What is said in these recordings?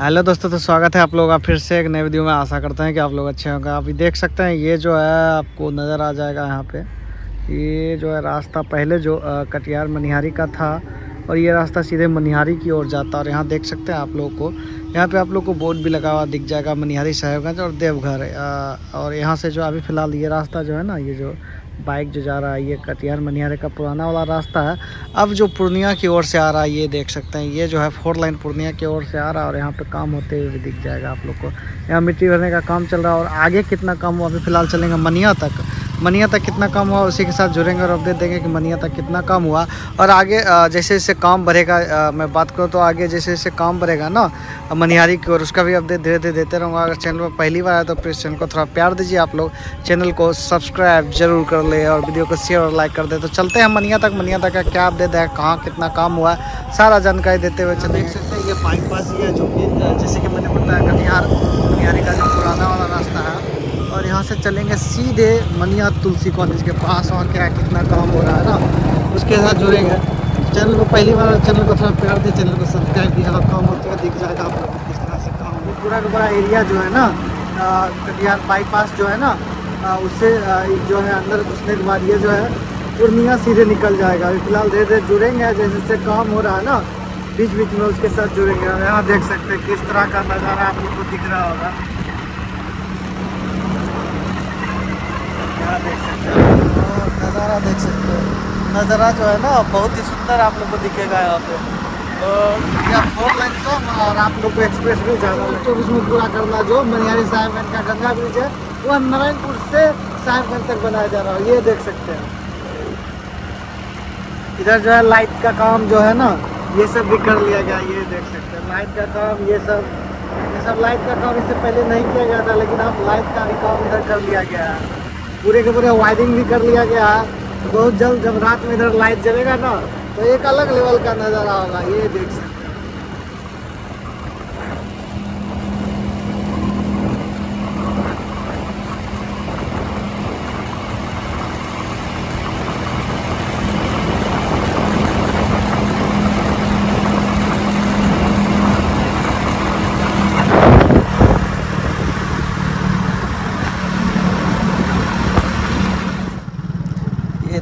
Hello दोस्तों, तो स्वागत है आप लोगों का फिर से एक नए वीडियो में। आशा करते हैं कि आप लोग अच्छे होंगे। आप देख सकते हैं ये जो है आपको नज़र आ जाएगा यहाँ पे, ये जो है रास्ता पहले जो कटिहार मनिहारी का था और ये रास्ता सीधे मनिहारी की ओर जाता। और यहाँ देख सकते हैं आप लोगों को, यहाँ पे आप लोग को बोर्ड भी लगा हुआ दिख जाएगा मनिहारी, साहेबगंज और देवघर। और यहाँ से जो अभी फ़िलहाल ये रास्ता जो है ना, ये जो बाइक जो जा रहा है ये कटिहार मनिहारी का पुराना वाला रास्ता है। अब जो पूर्णिया की ओर से आ रहा है ये देख सकते हैं, ये जो है 4 लाइन पूर्णिया की ओर से आ रहा है। और यहाँ पे काम होते हुए भी दिख जाएगा आप लोग को, यहाँ मिट्टी भरने का काम चल रहा है। और आगे कितना काम हुआ, अभी फिलहाल चलेंगे मनिया तक कितना काम हुआ उसी के साथ जुड़ेंगे और अपडेट देंगे कि मनिया तक कितना काम हुआ। और आगे जैसे जैसे काम बढ़ेगा, मैं बात करूँ तो आगे जैसे जैसे काम बढ़ेगा ना मनिहारी की ओर, उसका भी अपडेट धीरे धीरे देते रहूँगा। अगर चैनल पर पहली बार आए तो प्लीज़ चैनल को थोड़ा प्यार दीजिए, आप लोग चैनल को सब्सक्राइब जरूर कर ले और वीडियो को शेयर और लाइक कर दे। तो चलते हैं मनिया तक का क्या अपडेट है, कहाँ कितना काम हुआ, सारा जानकारी देते हुए चलते। देख सकते हैं ये बाईपास ही है जो कि जैसे कि मैंने बताया कटिहार मनिहारी का जो पुराना वाला रास्ता है। और यहाँ से चलेंगे सीधे मनिया तुलसी कॉलेज के पास। और क्या कितना काम हो रहा है ना उसके साथ जुड़ेंगे। चैनल को पहली बार चैनल को थोड़ा प्यार दे, चैनल को सब्सक्राइब किया, काम होते हुए दिख जाएगा आप लोग किस तरह से काम। ये पूरा का पूरा एरिया जो है ना कटिहार बाईपास जो है ना उससे जो है अंदर घुसने के बाद ये जो है पूर्णिया सीधे निकल जाएगा। अभी फिलहाल धीरे धीरे जुड़ेंगे, जैसे जैसे काम हो रहा है ना बीच बीच में उसके साथ जुड़ेंगे। और यहाँ देख सकते हैं किस तरह का नज़ारा आप लोग को दिख रहा होगा, देख सकते हैं तो नज़ारा देख सकते हैं। नज़ारा जो है ना बहुत ही सुंदर आप लोग को दिखेगा यहाँ पे। और 4 लाइन कम और आप लोग को एक्सप्रेस भी ज़्यादा 24 में पूरा करना। जो मनिहारी साहेबगंज का गंगा ब्रिज है वह नारायणपुर से साहेबगंज तक बनाया जा रहा है, ये देख सकते हैं। इधर जो है लाइट का काम जो है ना ये सब भी कर लिया गया, ये देख सकते हैं लाइट का काम। ये सब लाइट का काम इससे पहले नहीं किया गया था, लेकिन अब लाइट का भी काम इधर कर लिया गया है। पूरे के पूरे वायरिंग भी कर लिया गया है। बहुत जल्द जब रात में इधर लाइट जलेगा ना तो एक अलग लेवल का नज़ारा होगा, ये देख सकते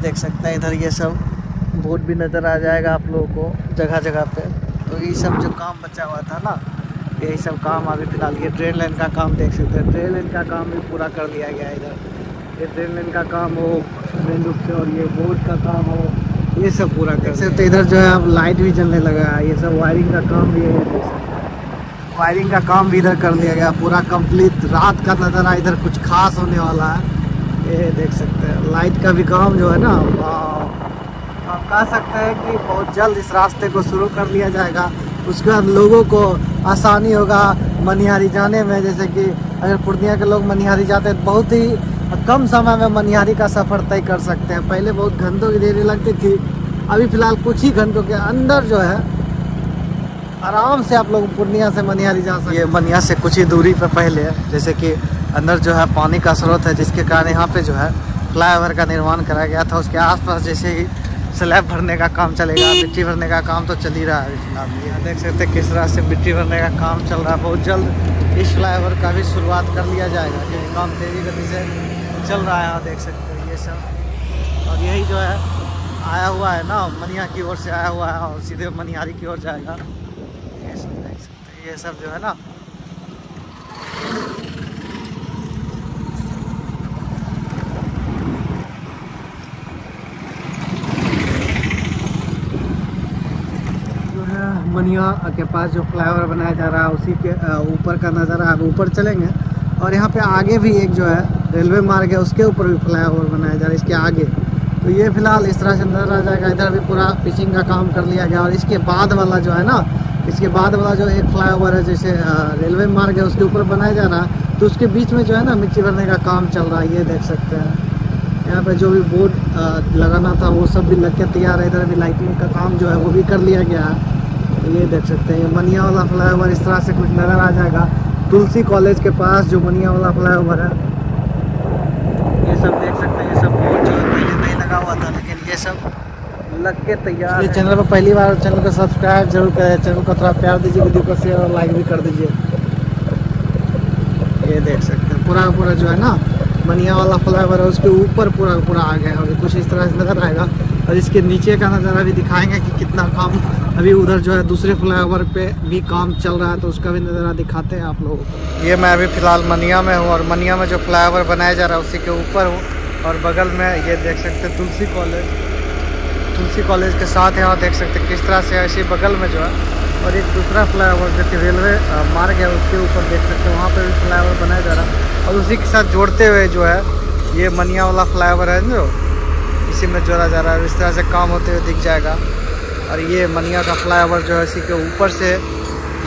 देख सकते हैं। इधर ये सब बोर्ड भी नज़र आ जाएगा आप लोगों को जगह जगह पे। तो ये सब जो काम बचा हुआ था ना यही सब काम अभी फिलहाल, ये ट्रेन लाइन का काम देख सकते हैं, ट्रेन लाइन का काम भी पूरा कर लिया गया है। इधर ये ट्रेन लाइन का काम हो मेन रूप से, और ये बोर्ड का काम हो, ये सब पूरा कर सकते। इधर जो है अब लाइट भी जलने लगा है, ये सब वायरिंग का काम भी है, वायरिंग का काम भी इधर कर लिया गया पूरा कम्प्लीट। रात का नज़ारा इधर कुछ खास होने वाला है, ये देख सकते हैं। लाइट का भी काम जो है ना आप कह सकते हैं कि बहुत जल्द इस रास्ते को शुरू कर लिया जाएगा, उसके बाद लोगों को आसानी होगा मनिहारी जाने में। जैसे कि अगर पूर्णिया के लोग मनिहारी जाते हैं बहुत ही कम समय में मनिहारी का सफ़र तय कर सकते हैं। पहले बहुत घंटों की देरी लगती थी, अभी फ़िलहाल कुछ ही घंटों के अंदर जो है आराम से आप लोग पूर्णिया से मनिहारी जा सकते हैं। मनिया से कुछ ही दूरी पर पहले जैसे कि अंदर जो है पानी का स्रोत है, जिसके कारण यहाँ पे जो है फ्लाईओवर का निर्माण कराया गया था। उसके आसपास जैसे ही स्लैब भरने का काम चलेगा, मिट्टी भरने का काम तो चल ही रहा है फिलहाल। यहाँ देख सकते हैं किस तरह से मिट्टी भरने का काम चल रहा है। बहुत जल्द इस फ्लाईओवर का भी शुरुआत कर लिया जाएगा, ये काम तेज़ी गति से चल रहा है। यहाँ देख सकते हैं ये सब, और यही जो है आया हुआ है ना मनिया की ओर से आया हुआ है और सीधे मनिहारी की ओर जाएगा। ये सब देख सकते हैं, ये सब जो है ना मनिया के पास जो फ्लाईओवर बनाया जा रहा है उसी के ऊपर का नज़ारा। आप ऊपर चलेंगे और यहाँ पे आगे भी एक जो है रेलवे मार्ग है, उसके ऊपर भी फ्लाईओवर बनाया जा रहा है इसके आगे। तो ये फिलहाल इस तरह से नज़र आ जाएगा। इधर भी पूरा पिचिंग का काम कर लिया गया। और इसके बाद वाला जो है ना, इसके बाद वाला जो एक फ्लाईओवर है जैसे रेलवे मार्ग है उसके ऊपर बनाया जा रहा है, तो उसके बीच में जो है ना मिट्टी भरने का काम चल रहा है, ये देख सकते हैं। यहाँ पे जो भी बोर्ड लगाना था वो सब भी लग के तैयार है। इधर भी लाइटिंग का काम जो है वो भी कर लिया गया है, ये देख सकते हैं। मनिया वाला फ्लाईओवर इस तरह से कुछ नज़र आ जाएगा तुलसी कॉलेज के पास जो मनिया वाला फ्लाईओवर है, ये सब देख सकते हैं। ये सब बोर्ड जो है पहले नहीं लगा हुआ था, लेकिन ये सब लग के तैयार। चैनल पर पहली बार, चैनल को सब्सक्राइब जरूर करें, चैनल को थोड़ा प्यार दीजिए, वीडियो को शेयर और लाइक भी कर दीजिए। ये देख सकते हैं पूरा पूरा जो है ना मनिया वाला फ्लाईओवर है उसके ऊपर पूरा पूरा आ गया होगा, कुछ इस तरह से नजर आएगा। और इसके नीचे का नज़ारा भी दिखाएंगे कि कितना काम अभी उधर जो है दूसरे फ्लाईओवर पे भी काम चल रहा है, तो उसका भी नज़ारा दिखाते हैं आप लोगों को। ये मैं अभी फ़िलहाल मनिया में हूँ और मनिया में जो फ्लाईओवर बनाया जा रहा है उसी के ऊपर हूँ, और बगल में ये देख सकते हैं तुलसी कॉलेज के साथ यहाँ देख सकते हैं किस तरह से इसी बगल में जो है, और एक दूसरा फ्लाईओवर जो कि रेलवे मार्ग है उसके ऊपर देख सकते हैं वहाँ पर भी फ्लाईओवर बनाया जा रहा है, और उसी के साथ जोड़ते हुए जो है ये मनिया वाला फ्लाईओवर है जो इसी में जोड़ा जा रहा है, इस तरह से काम होते हुए दिख जाएगा। और ये मनिया का फ्लाईओवर जो है इसी के ऊपर से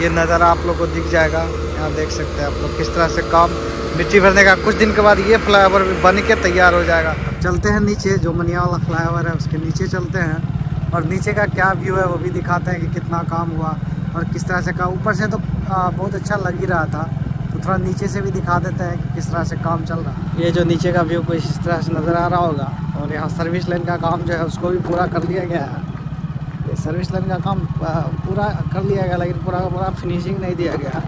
ये नज़ारा आप लोग को दिख जाएगा। यहाँ देख सकते हैं आप लोग किस तरह से काम मिट्टी भरने का, कुछ दिन के बाद ये फ्लाईओवर भी बन के तैयार हो जाएगा। चलते हैं नीचे, जो मनिया वाला फ्लाईओवर है उसके नीचे चलते हैं, और नीचे का क्या व्यू है वो भी दिखाते हैं कि कितना काम हुआ और किस तरह से काम। ऊपर से तो बहुत अच्छा लग ही रहा था, तो थोड़ा नीचे से भी दिखा देते हैं कि किस तरह से काम चल रहा है। ये जो नीचे का व्यू कुछ इस तरह से नज़र आ रहा होगा, और यहाँ सर्विस लाइन का काम जो है उसको भी पूरा कर लिया गया है। सर्विस लाइन का काम पूरा कर लिया गया लेकिन पूरा पूरा फिनिशिंग नहीं दिया गया।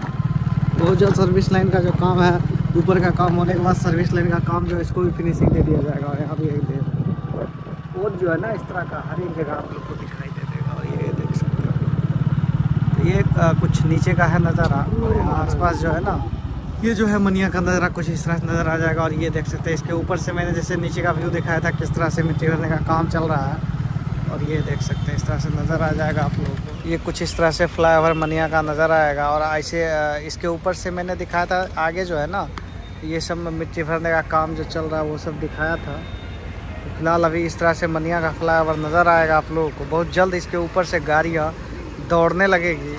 वो जो सर्विस लाइन का जो काम है ऊपर का काम होने के बाद सर्विस लाइन का काम जो है इसको भी फिनिशिंग दे दिया जाएगा। और यहाँ भी एक देर और जो है ना इस तरह का हर एक जगह आप लोग को दिखाई दे देगा। और ये देख सकते हो ये कुछ नीचे का है नज़ारा, और यहाँ आस जो है ना ये जो है मनिया का नज़ारा कुछ इस तरह से नज़र आ जाएगा। और ये देख सकते हैं इसके ऊपर से मैंने जैसे नीचे का व्यू दिखाया था किस तरह से मिट्टी भरने का काम चल रहा है, और ये देख सकते हैं इस तरह से नज़र आ जाएगा आप लोगों को। ये कुछ इस तरह से फ्लाईओवर मनिया का नज़र आएगा, और ऐसे इसके ऊपर से मैंने दिखाया था आगे जो है ना ये सब मिट्टी भरने का काम जो चल रहा है वो सब दिखाया था। तो फिलहाल अभी इस तरह से मनिया का फ्लाईओवर नज़र आएगा आप लोगों को। बहुत जल्द इसके ऊपर से गाड़ियाँ दौड़ने लगेगी,